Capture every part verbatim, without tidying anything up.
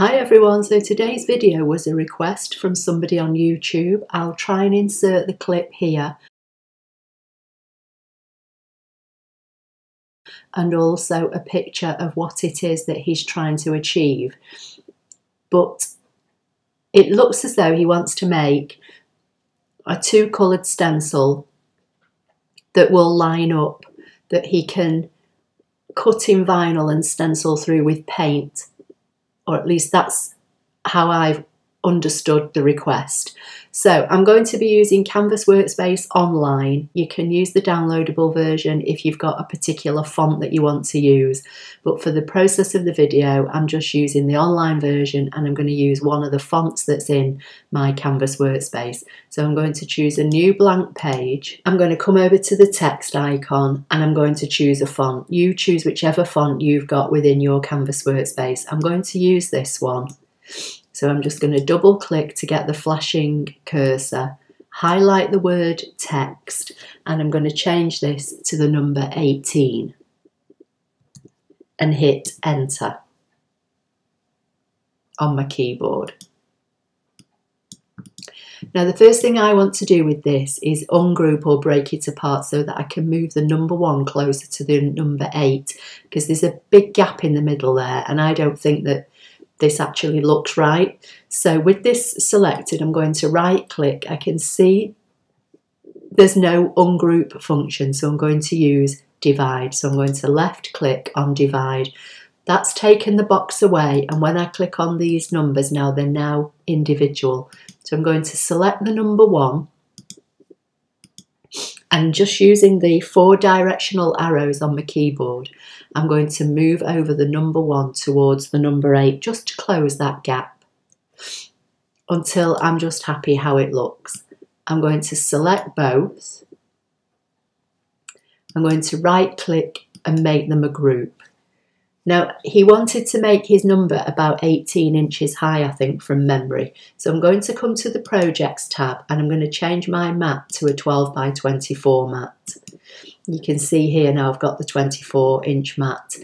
Hi everyone, so today's video was a request from somebody on YouTube. I'll try and insert the clip here and also a picture of what it is that he's trying to achieve. But it looks as though he wants to make a two coloured stencil that will line up, that he can cut in vinyl and stencil through with paint. Or at least that's how I've understood the request. So I'm going to be using Canvas Workspace online. You can use the downloadable version if you've got a particular font that you want to use. But for the process of the video, I'm just using the online version and I'm going to use one of the fonts that's in my Canvas Workspace. So I'm going to choose a new blank page. I'm going to come over to the text icon and I'm going to choose a font. You choose whichever font you've got within your Canvas Workspace. I'm going to use this one. So I'm just going to double click to get the flashing cursor, highlight the word text, and I'm going to change this to the number eighteen and hit enter on my keyboard. Now the first thing I want to do with this is ungroup or break it apart so that I can move the number one closer to the number eight, because there's a big gap in the middle there and I don't think that this actually looks right. So with this selected, I'm going to right click. I can see there's no ungroup function, so I'm going to use divide. So I'm going to left click on divide. That's taken the box away, and when I click on these numbers now, they're now individual. So I'm going to select the number one, and just using the four directional arrows on my keyboard, I'm going to move over the number one towards the number eight, just to close that gap, until I'm just happy how it looks. I'm going to select both. I'm going to right click and make them a group. Now, he wanted to make his number about eighteen inches high, I think, from memory. So I'm going to come to the Projects tab and I'm going to change my map to a twelve by twenty-four mat. You can see here now I've got the twenty-four inch mat.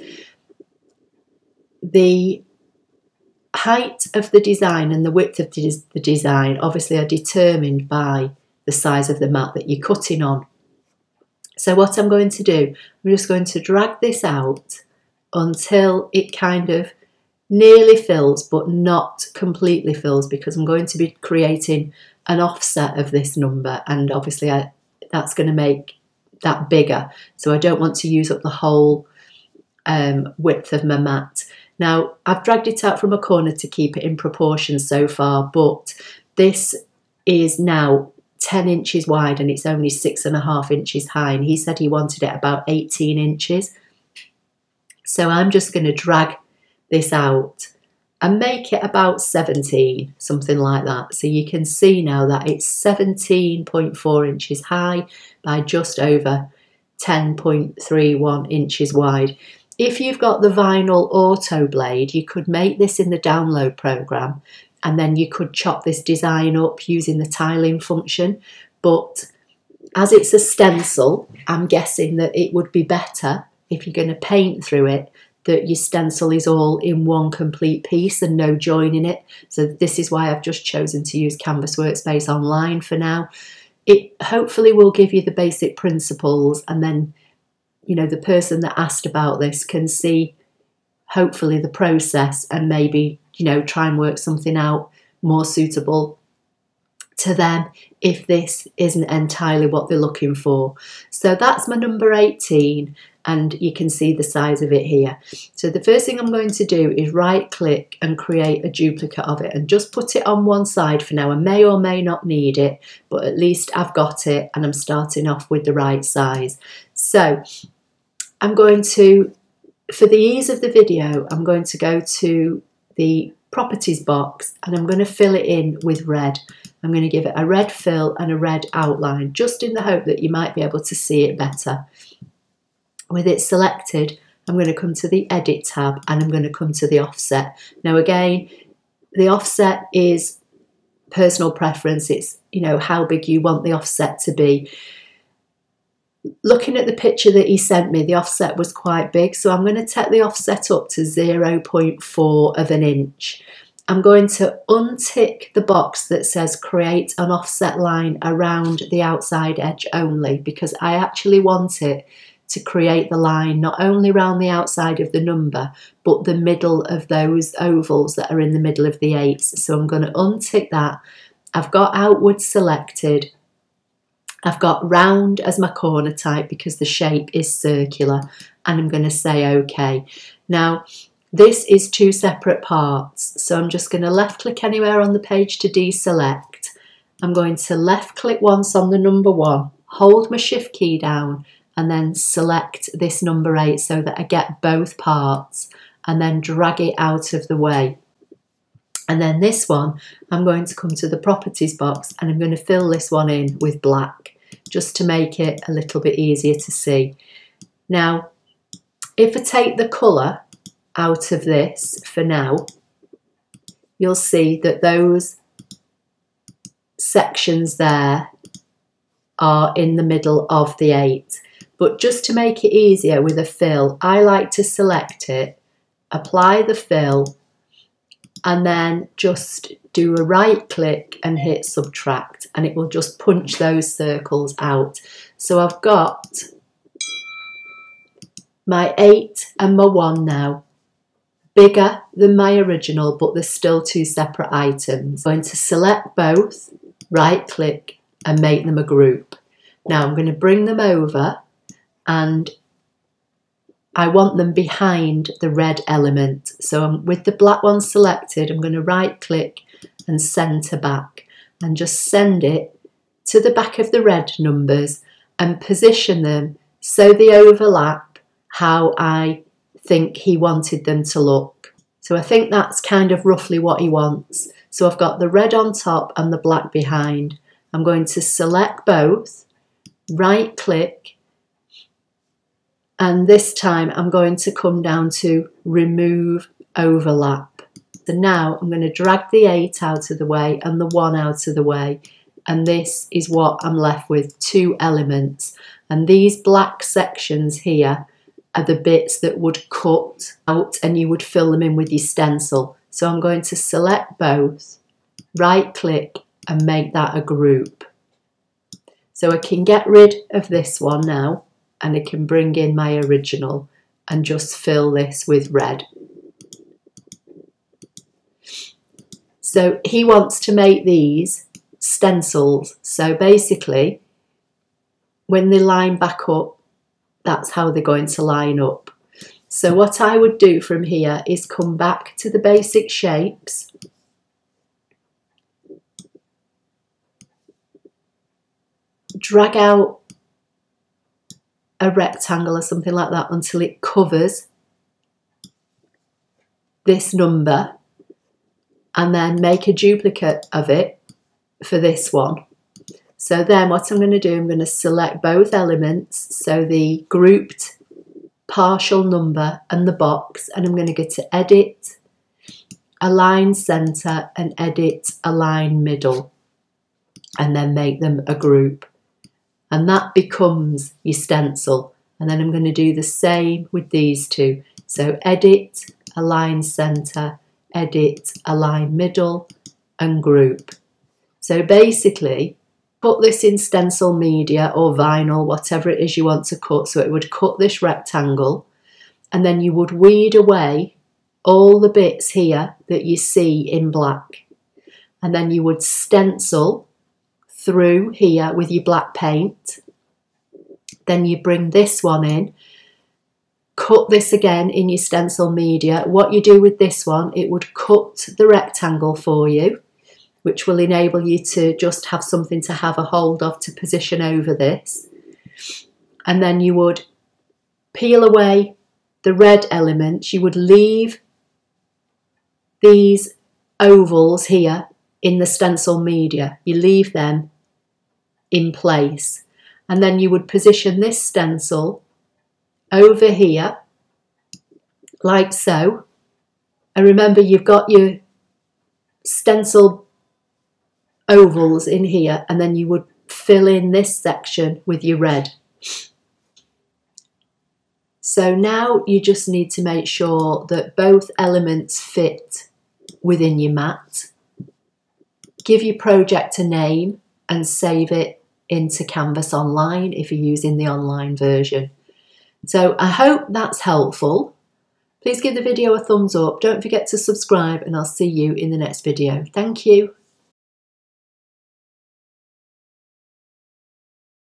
The height of the design and the width of the design obviously are determined by the size of the mat that you're cutting on. So what I'm going to do, I'm just going to drag this out until it kind of nearly fills but not completely fills, because I'm going to be creating an offset of this number, and obviously I, that's going to make that bigger, so I don't want to use up the whole um, width of my mat. Now I've dragged it out from a corner to keep it in proportion so far, but this is now ten inches wide and it's only six and a half inches high, and he said he wanted it about eighteen inches. So I'm just going to drag this out and make it about seventeen, something like that. So you can see now that it's seventeen point four inches high by just over ten point three one inches wide. If you've got the vinyl auto blade, you could make this in the download program and then you could chop this design up using the tiling function. But as it's a stencil, I'm guessing that it would be better, if you're going to paint through it, that your stencil is all in one complete piece and no join in it. So this is why I've just chosen to use Canvas Workspace online for now. It hopefully will give you the basic principles, and then, you know, the person that asked about this can see hopefully the process and maybe, you know, try and work something out more suitable to them if this isn't entirely what they're looking for. So that's my number eighteen, and you can see the size of it here. So the first thing I'm going to do is right click and create a duplicate of it and just put it on one side for now. I may or may not need it, but at least I've got it and I'm starting off with the right size. So I'm going to, for the ease of the video, I'm going to go to the properties box and I'm going to fill it in with red. I'm going to give it a red fill and a red outline, just in the hope that you might be able to see it better. With it selected, I'm going to come to the Edit tab and I'm going to come to the offset. Now again, the offset is personal preference. It's, you know, how big you want the offset to be. Looking at the picture that he sent me, the offset was quite big, so I'm going to take the offset up to zero point four of an inch. I'm going to untick the box that says create an offset line around the outside edge only, because I actually want it to create the line not only around the outside of the number but the middle of those ovals that are in the middle of the eights. So I'm going to untick that. I've got outward selected. I've got round as my corner type because the shape is circular, and I'm going to say OK. Now this is two separate parts, so I'm just going to left click anywhere on the page to deselect. I'm going to left click once on the number one, hold my shift key down and then select this number eight so that I get both parts, and then drag it out of the way. And then this one, I'm going to come to the properties box and I'm going to fill this one in with black just to make it a little bit easier to see. Now, if I take the colour out of this for now, you'll see that those sections there are in the middle of the eight. But just to make it easier with a fill, I like to select it, apply the fill, and then just do a right click and hit subtract, and it will just punch those circles out. So I've got my eight and my one now, bigger than my original, but there's still two separate items. I'm going to select both, right click, and make them a group. Now I'm going to bring them over, and I want them behind the red element. So I'm, with the black one selected, I'm going to right click and centre back, and just send it to the back of the red numbers and position them so they overlap how I think he wanted them to look. So I think that's kind of roughly what he wants. So I've got the red on top and the black behind. I'm going to select both, right click, and this time I'm going to come down to remove overlap. So now I'm going to drag the eight out of the way and the one out of the way, and this is what I'm left with, two elements. And these black sections here are the bits that would cut out and you would fill them in with your stencil. So I'm going to select both, right click, and make that a group. So I can get rid of this one now, and I can bring in my original and just fill this with red. So he wants to make these stencils, so basically when they line back up, that's how they're going to line up. So what I would do from here is come back to the basic shapes, drag out a rectangle or something like that until it covers this number, and then make a duplicate of it for this one. So then what I'm going to do, I'm going to select both elements, so the grouped partial number and the box, and I'm going to go to edit, align center, and edit align middle, and then make them a group. And that becomes your stencil. And then I'm going to do the same with these two. So edit, align center, edit, align middle, and group. So basically, put this in stencil media or vinyl, whatever it is you want to cut. So it would cut this rectangle, and then you would weed away all the bits here that you see in black. And then you would stencil through here with your black paint, then you bring this one in, cut this again in your stencil media. What you do with this one, it would cut the rectangle for you, which will enable you to just have something to have a hold of to position over this, and then you would peel away the red elements. You would leave these ovals here in the stencil media, you leave them in place, and then you would position this stencil over here like so. And remember, you've got your stencil ovals in here, and then you would fill in this section with your red. So now you just need to make sure that both elements fit within your mat. Give your project a name and save it into Canvas Online if you're using the online version. So I hope that's helpful. Please give the video a thumbs up. Don't forget to subscribe, and I'll see you in the next video. Thank you.